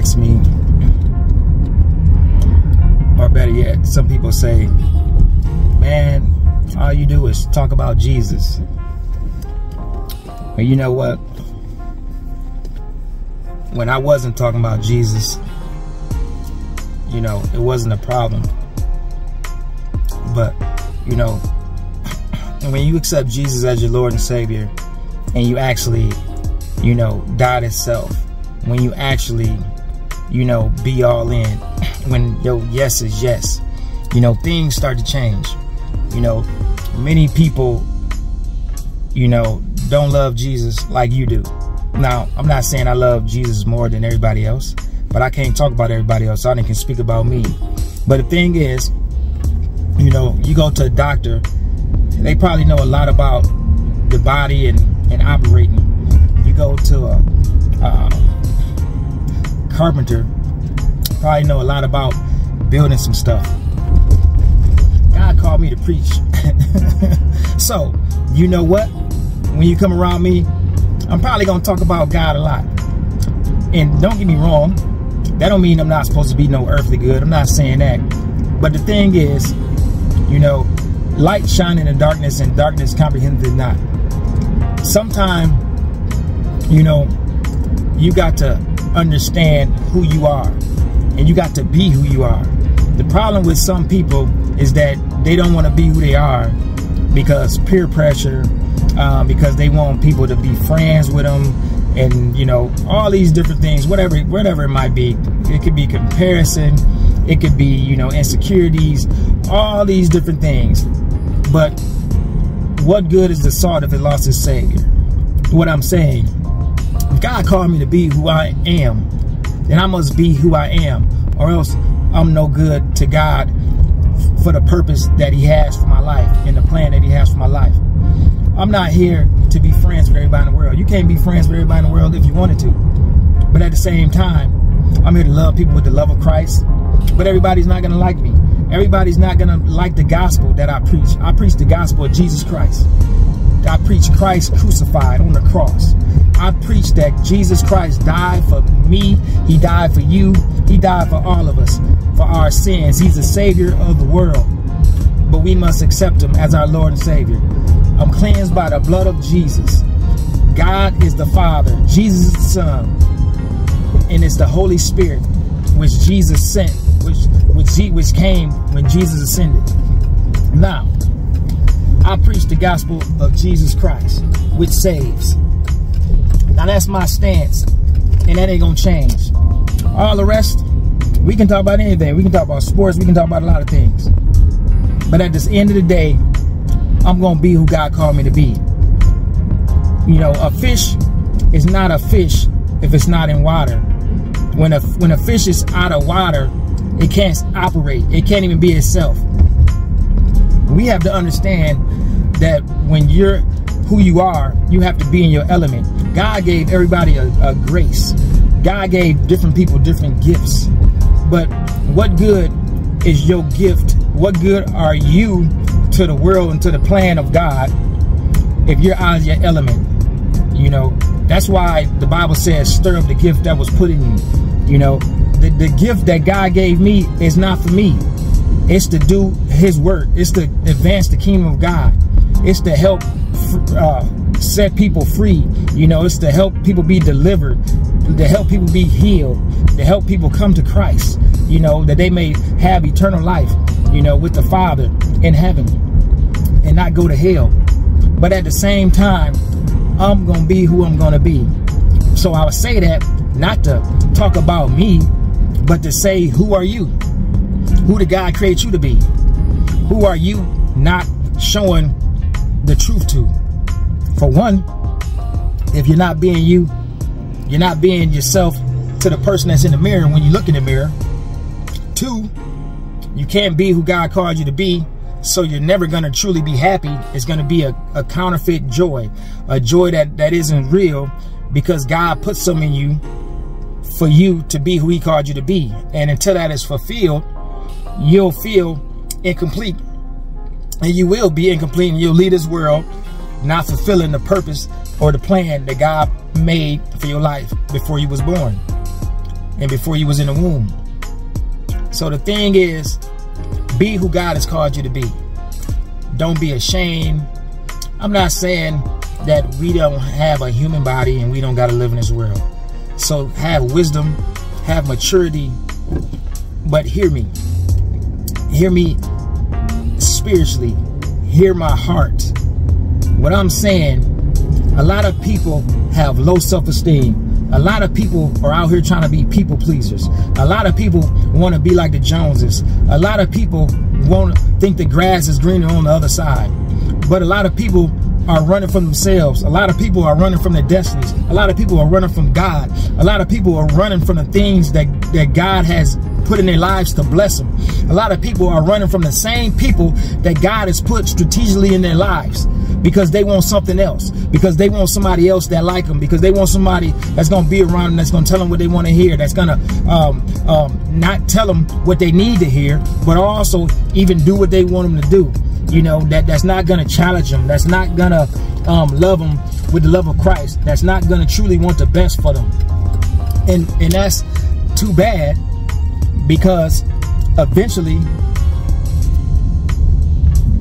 ask me, or better yet, some people say, man, all you do is talk about Jesus. And you know what? When I wasn't talking about Jesus, you know, it wasn't a problem. But, you know, when you accept Jesus as your Lord and Savior, and you actually, you know, die to self, when you actually, you know, be all in, when your yes is yes, you know, things start to change. You know, many people, you know, don't love Jesus like you do. Now, I'm not saying I love Jesus more than everybody else, but I can't talk about everybody else. So I can speak about me. But the thing is, you know, you go to a doctor, they probably know a lot about the body and operating. You go to a carpenter, probably know a lot about building some stuff. God called me to preach. So, you know what? When you come around me, I'm probably going to talk about God a lot. And don't get me wrong, that don't mean I'm not supposed to be no earthly good. I'm not saying that. But the thing is, you know, light shine in the darkness and darkness comprehended it not. Sometime, you know, you got to understand who you are and you got to be who you are. The problem with some people is that they don't want to be who they are because peer pressure, because they want people to be friends with them and, you know, all these different things, whatever it might be. It could be comparison. It could be, you know, insecurities, all these different things. But what good is the salt if it lost its savior? What I'm saying, if God called me to be who I am, then I must be who I am, or else I'm no good to God for the purpose that he has for my life and the plan that he has for my life. I'm not here to be friends with everybody in the world. You can't be friends with everybody in the world if you wanted to. But at the same time, I'm here to love people with the love of Christ. But everybody's not going to like me. Everybody's not going to like the gospel that I preach. I preach the gospel of Jesus Christ. I preach Christ crucified on the cross. I preach that Jesus Christ died for me. He died for you. He died for all of us, for our sins. He's the Savior of the world. But we must accept him as our Lord and Savior. I'm cleansed by the blood of Jesus. God is the Father. Jesus is the Son. And it's the Holy Spirit, which Jesus sent, which came when Jesus ascended. Now, I preach the gospel of Jesus Christ, which saves. Now that's my stance, and that ain't gonna change. All the rest, we can talk about anything. We can talk about sports, we can talk about a lot of things. But at this end of the day, I'm gonna be who God called me to be. You know, a fish is not a fish if it's not in water. When a fish is out of water, it can't operate. It can't even be itself. We have to understand that when you're who you are, you have to be in your element. God gave everybody a grace. God gave different people different gifts. But what good is your gift? What good are you to the world and to the plan of God if you're out of your element? You know, that's why the Bible says, stir up the gift that was put in you. You know, the gift that God gave me is not for me. It's to do his work. It's to advance the kingdom of God. It's to help set people free. You know, it's to help people be delivered, to help people be healed, to help people come to Christ, you know, that they may have eternal life, you know, with the Father in heaven and not go to hell. But at the same time, I'm going to be who I'm going to be. So I would say that not to talk about me, but to say, who are you? Who did God create you to be? Who are you not showing the truth to? For one, if you're not being you, you're not being yourself to the person that's in the mirror when you look in the mirror. Two, you can't be who God called you to be. So you're never going to truly be happy. It's going to be a counterfeit joy, a joy that isn't real, because God put some in you for you to be who he called you to be. And until that is fulfilled, you'll feel incomplete, and you will be incomplete, and you'll leave this world not fulfilling the purpose or the plan that God made for your life before you was born. than before you was in the womb. So the thing is, be who God has called you to be. Don't be ashamed. I'm not saying that we don't have a human body and we don't got to live in this world. So have wisdom, have maturity, but hear me. Hear me spiritually. Hear my heart. What I'm saying, a lot of people have low self-esteem. A lot of people are out here trying to be people pleasers. A lot of people want to be like the Joneses. A lot of people want to think the grass is greener on the other side. But a lot of people are running from themselves. A lot of people are running from their destinies. A lot of people are running from God. A lot of people are running from the things that God has put in their lives to bless them. A lot of people are running from the same people that God has put strategically in their lives because they want something else, because they want somebody else that like them, because they want somebody that's going to be around them, that's going to tell them what they want to hear, that's going to not tell them what they need to hear, but also even do what they want them to do. You know, that's not going to challenge them. That's not going to love them with the love of Christ. That's not going to truly want the best for them. And that's too bad, because eventually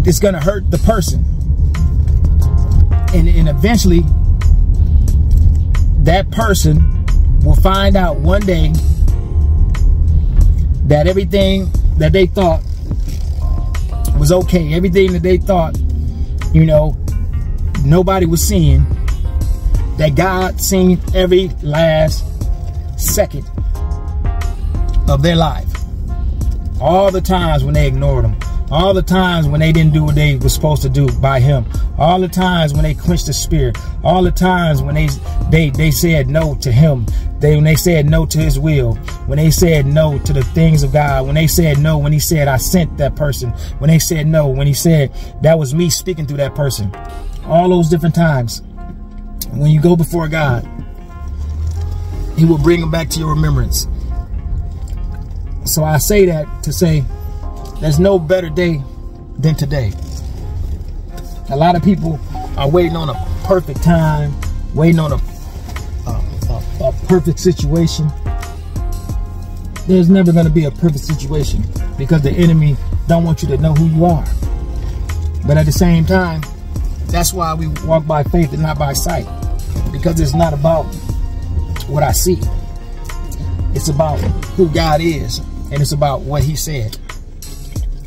it's going to hurt the person. And eventually that person will find out one day that everything that they thought was okay, everything that they thought, you know, nobody was seeing, that God seen every last second of their life. All the times when they ignored him, all the times when they didn't do what they were supposed to do by him, all the times when they quenched the spirit, all the times when they said no to him, when they said no to his will, when they said no to the things of God, when they said no when he said I sent that person, when they said no when he said that was me speaking through that person. All those different times when you go before God, he will bring them back to your remembrance. So I say that to say, there's no better day than today. A lot of people are waiting on a perfect time, waiting on a perfect situation. There's never going to be a perfect situation, because the enemy don't want you to know who you are. But at the same time, that's why we walk by faith and not by sight, because it's not about what I see. It's about who God is, and it's about what he said.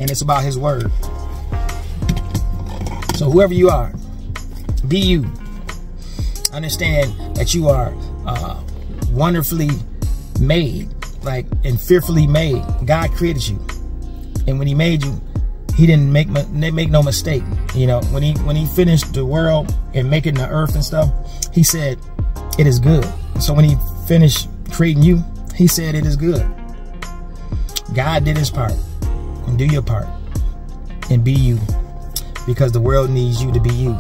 And it's about his word. So whoever you are, be you. Understand that you are wonderfully made, like, and fearfully made. God created you, and when he made you, he didn't make no mistake. You know, when he finished the world and making the earth and stuff, he said it is good. So when he finished creating you, he said it is good. God did his part. And do your part and be you, because the world needs you to be you,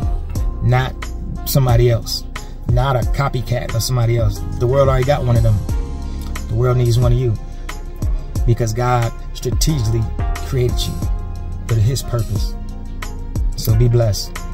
not somebody else, not a copycat of somebody else. The world already got one of them. The world needs one of you, because God strategically created you for his purpose. So be blessed.